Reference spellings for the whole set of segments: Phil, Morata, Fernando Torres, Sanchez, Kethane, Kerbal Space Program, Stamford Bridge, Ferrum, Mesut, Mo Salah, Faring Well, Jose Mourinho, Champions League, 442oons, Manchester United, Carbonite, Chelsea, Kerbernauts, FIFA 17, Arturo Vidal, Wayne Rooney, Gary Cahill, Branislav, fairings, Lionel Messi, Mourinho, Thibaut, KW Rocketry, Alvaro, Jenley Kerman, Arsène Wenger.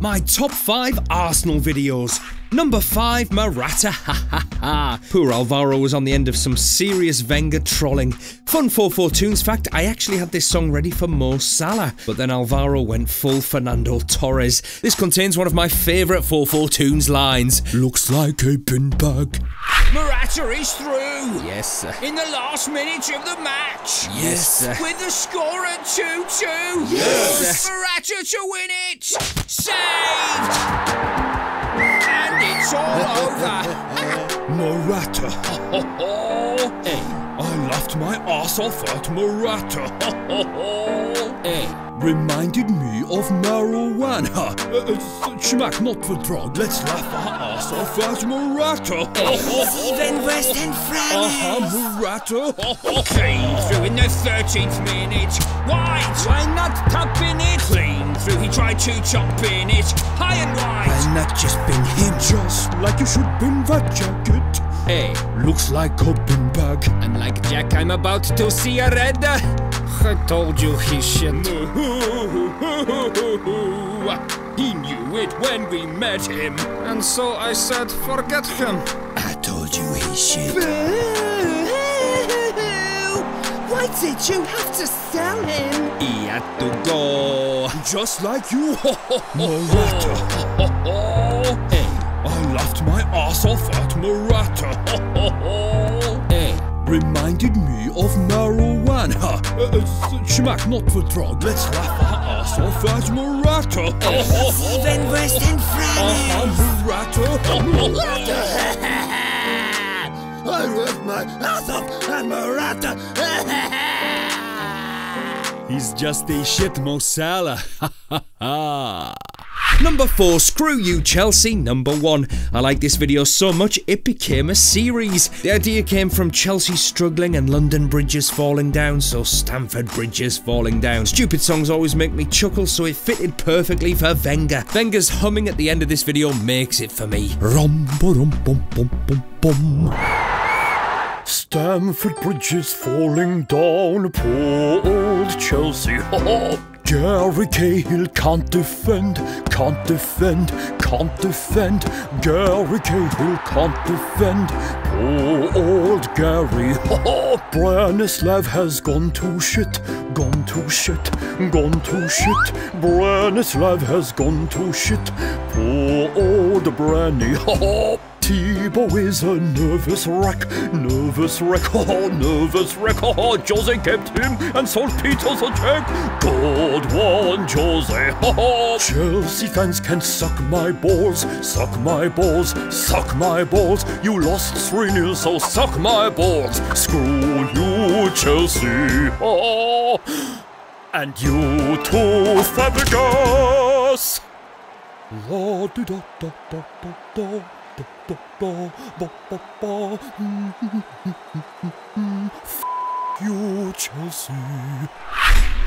My top 5 Arsenal videos. Number 5, Morata, ha ha ha. Poor Alvaro was on the end of some serious Wenger trolling. Fun 442's fact, I actually had this song ready for Mo Salah, but then Alvaro went full Fernando Torres. This contains one of my favourite 442's lines. Looks like a pinbag. Morata is through. Yes, sir. In the last minute of the match. Yes, sir. With the score at 2-2. Yes, sir. Morata to win it. Saved. It's all over! Morata! Ho, ho, ho. Hey. I laughed my ass off at Morata! Ho, ho, ho. Hey. Reminded me of marijuana! Schmack, not the drug! Let's laugh our ass off at Morata! Hey. It's even worse than France! Morata! Clean through in the 13th minute! Wide! Why not tapping it? Clean through, he tried to chop in it! High and wide! Why not just bin him? Just like you should bin that jacket! Hey! Looks like a bin bag! And like Jack, I'm about to see a red! I told you he shit. He knew it when we met him. And so I said, forget him. I told you he shit. Boo! Why did you have to sell him? He had to go. Just like you. Morata. Hey. I laughed my ass off at Morata. Hey. Reminded me of marijuana. Schmack, not the drug. Let's laugh our ass off at Morata. Even worse than France. Morata. I left my ass off at Morata. He's just a shit Mo Salah. Number 4, Screw You Chelsea, number 1. I like this video so much it became a series. The idea came from Chelsea struggling and London bridges falling down, so Stamford bridges falling down. Stupid songs always make me chuckle, so it fitted perfectly for Wenger. Wenger's humming at the end of this video makes it for me. Rum, ba-rum, bum, bum, bum, bum. Stamford Bridge is falling down, poor old Chelsea. Gary Cahill can't defend, can't defend, can't defend. Gary Cahill can't defend, poor old Gary. Branislav has gone to shit, gone to shit, gone to shit. Branislav has gone to shit, poor old Branny. Thibaut is a nervous wreck, nervous wreck, oh, nervous wreck, oh, Jose kept him and sold Peter's a check. God one, Jose, oh. Chelsea fans can suck my balls, suck my balls, suck my balls. You lost 3-0, so suck my balls. Screw you, Chelsea, oh. And you too, Fabregas. La da da da da da. F*** you, Chelsea.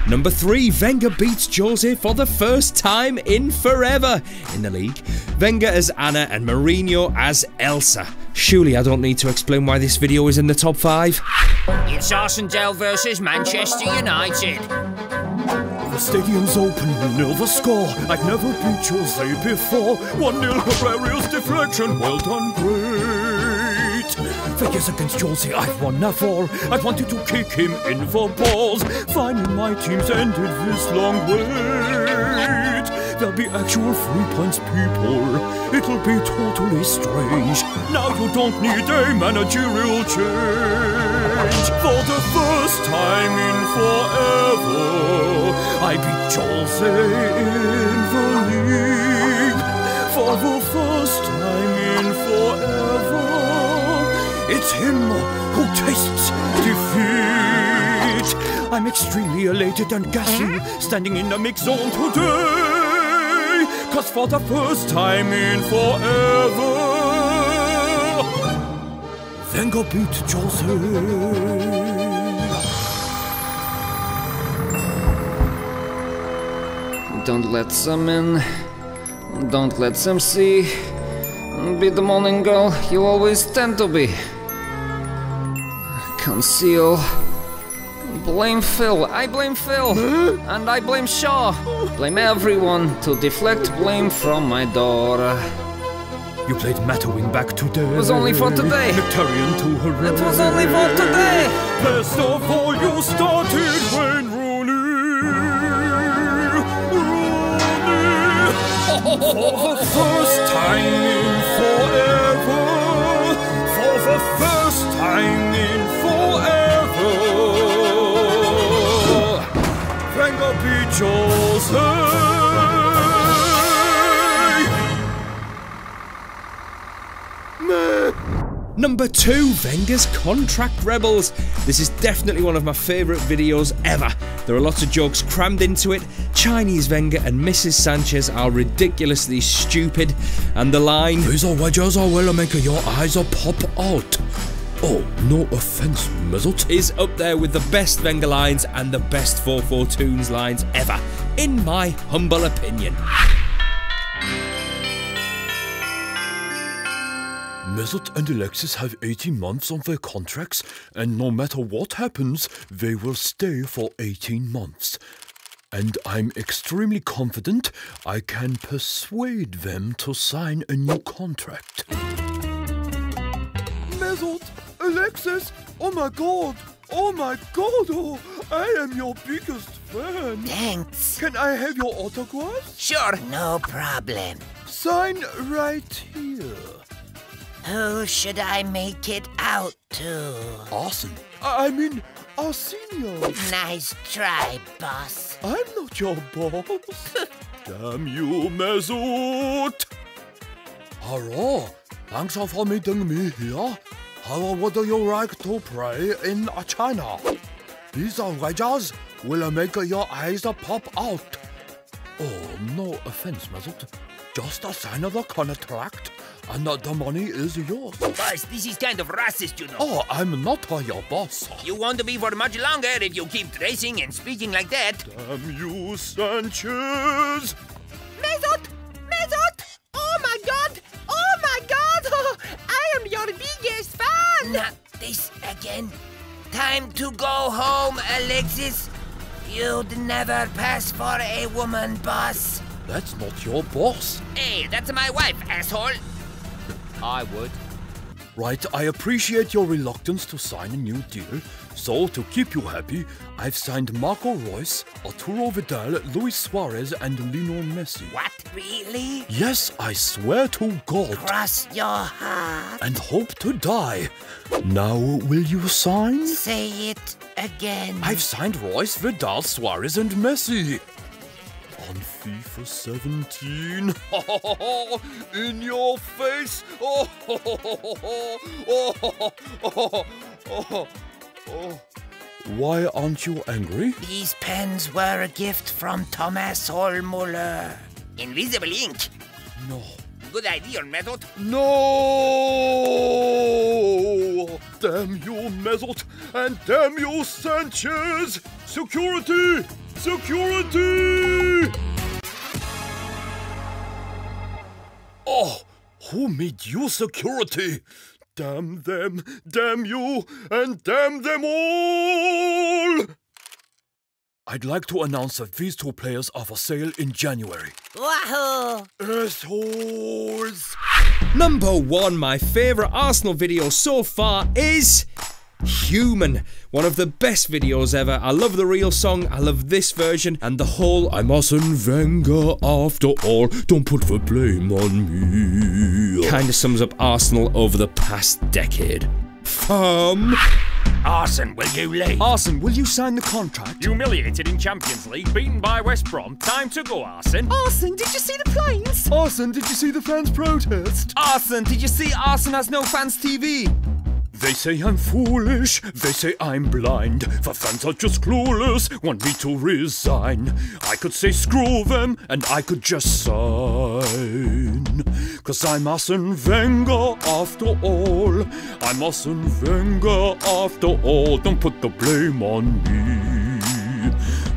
Number 3, Wenger beats Jose for the first time in forever in the league. Wenger as Anna and Mourinho as Elsa. Surely I don't need to explain why this video is in the top 5. It's Arsenal versus Manchester United. The stadium's open, 1-0 the score. I've never beat Jose before. 1-0 Herrera's deflection, well done, great. Figures against Jose, I've won now 4. I wanted to kick him in for balls. Finally my team's ended this long wait. There'll be actual free points, people. It'll be totally strange. Now you don't need a managerial change. For the first time in forever, I beat Chelsea in the league for the first time in forever. It's him who tastes defeat. I'm extremely elated and gassy, standing in the mix zone today. Cause for the first time in forever, Wenger beat Chelsea. Don't let some in, don't let some see. Be the morning girl you always tend to be. Conceal, blame Phil, I blame Phil, and I blame Shaw. Blame everyone to deflect blame from my daughter. You played Matterwing back today. It was only for today. Victorian to her. It was only for today. Best of all, you started Wayne Rooney. For the first time in forever. For the first time in forever. Wenger beat Jose. Number 2, Wenger's Contract Rebels. This is definitely one of my favourite videos ever. There are lots of jokes crammed into it. Chinese Wenger and Mrs. Sanchez are ridiculously stupid. And the line, "These are wedges I will make your eyes pop out." Oh, no offence, Mesut. Is up there with the best Wenger lines and the best 442s lines ever, in my humble opinion. Mesut and Alexis have 18 months on their contracts, and no matter what happens, they will stay for 18 months. And I'm extremely confident I can persuade them to sign a new contract. Mesut, Alexis, oh my god, oh my god, oh, I am your biggest fan. Thanks. Can I have your autograph? Sure, no problem. Sign right here. Who should I make it out to? Arsene. I mean, Arsenio. Nice try, boss. I'm not your boss. Damn you, Mesut. Hello. Thanks for meeting me here. How would you like to play in China? These wedges will make your eyes pop out. Oh, no offense, Mesut. Just sign the contract. And the money is yours. Boss, this is kind of racist, you know. Oh, I'm not your boss. You won't be for much longer if you keep tracing and speaking like that. Damn you, Sanchez! Mesut! Mesut! Oh my god! Oh my god! Oh, I am your biggest fan! Not this again. Time to go home, Alexis. You'd never pass for a woman, boss. That's not your boss. Hey, that's my wife, asshole. I would. Right, I appreciate your reluctance to sign a new deal. So, to keep you happy, I've signed Marco Reus, Arturo Vidal, Luis Suarez, and Lionel Messi. What? Really? Yes, I swear to God. Cross your heart. And hope to die. Now, will you sign? Say it again. I've signed Reus, Vidal, Suarez, and Messi. On FIFA 17, in your face, Why aren't you angry? These pens were a gift from Thomas Holmuller. Invisible ink. No. Good idea, Mesut. No! Damn you, Mesut, and damn you, Sanchez! Security! Security! Oh, who made you security? Damn them, damn you, and damn them all! I'd like to announce that these two players are for sale in January. Wahoo! Assholes! Number 1, my favourite Arsenal video so far is... Human. One of the best videos ever. I love the real song, I love this version, and the whole "I'm Arsène Wenger after all, don't put the blame on me" kind of sums up Arsenal over the past decade. Arsene, will you leave? Arsene, will you sign the contract? Humiliated in Champions League, beaten by West Brom. Time to go, Arsene. Arsene, did you see the planes? Arsene, did you see the fans' protest? Arsene, did you see Arsene has no fans TV? They say I'm foolish, they say I'm blind. The fans are just clueless, want me to resign. I could say screw them, and I could just sign. Cause I'm Arsene Wenger after all. I'm Arsene Wenger after all. Don't put the blame on me.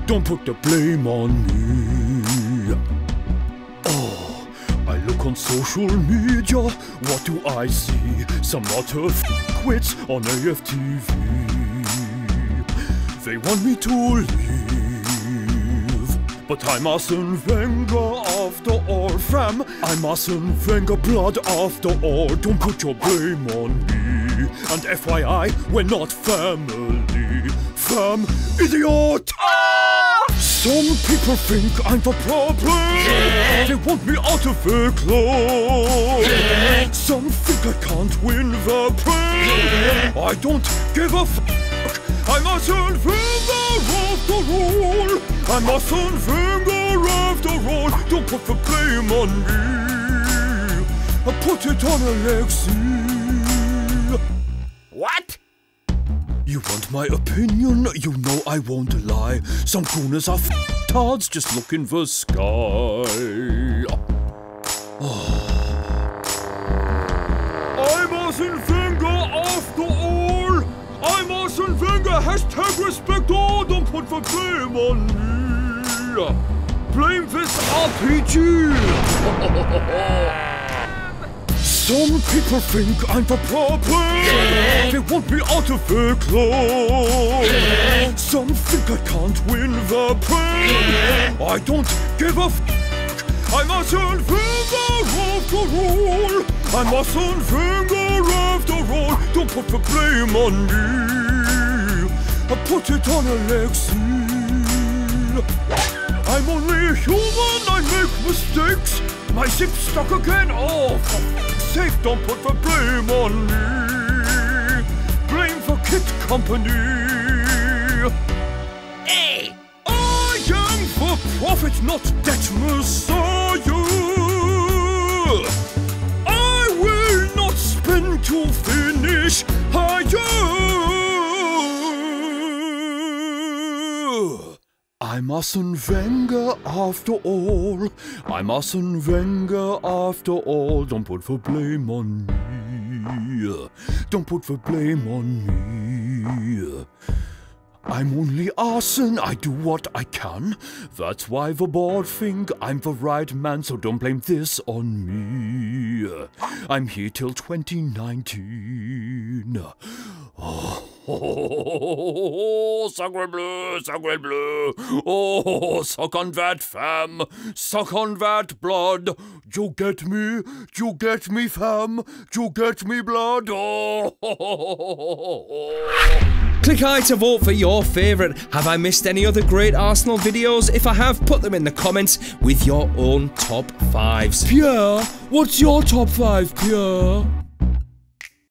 Don't put the blame on me. Oh, I look on social media, what do I see? Some utter quits on AFTV. They want me to leave, but I'm Arsène Wenger after all, fam. I'm Arsène Wenger blood after all. Don't put your blame on me. And FYI, we're not family, fam. Idiot! Some people think I'm the problem. Yeah. They want me out of the club. Yeah. Some think I can't win the play. Yeah. I don't give a f**k. I'm Arsène Wenger after all. I'm Arsène Wenger after all. Don't put the blame on me. I put it on Alexis. What? You want my opinion? You know I won't lie. Some corners are f***tards, just look in the sky. I'm Arsène Wenger after all. I'm Arsène Wenger, hashtag respect all. Don't put the blame on me. Blame this RPG. Some people think I'm the problem. Yeah. They want me out of the club. Yeah. Some think I can't win the play. Yeah. I don't give a f**k. I'm Arsène Wenger after all. I'm Arsène Wenger after all. Don't put the blame on me. I put it on Alexis. I'm only a human, I make mistakes. My zip's stuck again, oh, for f**k's sake, don't put the blame on me. Blame for Kit Company. Hey! I am for profit, not debt, Messiah. I will not spin to finish higher. I'm Arsène Wenger after all. I'm Arsène Wenger after all. Don't put the blame on me. Don't put the blame on me. I'm only Arsène. I do what I can. That's why the board think I'm the right man, so don't blame this on me. I'm here till 2019. Oh, sacre bleu, sacre bleu. Oh, suck on that, fam. Suck on that blood. You get me? You get me, fam? You get me, blood? Oh. Click I to vote for your favourite. Have I missed any other great Arsenal videos? If I have, put them in the comments with your own top 5s. Pierre, what's your top 5, Pierre?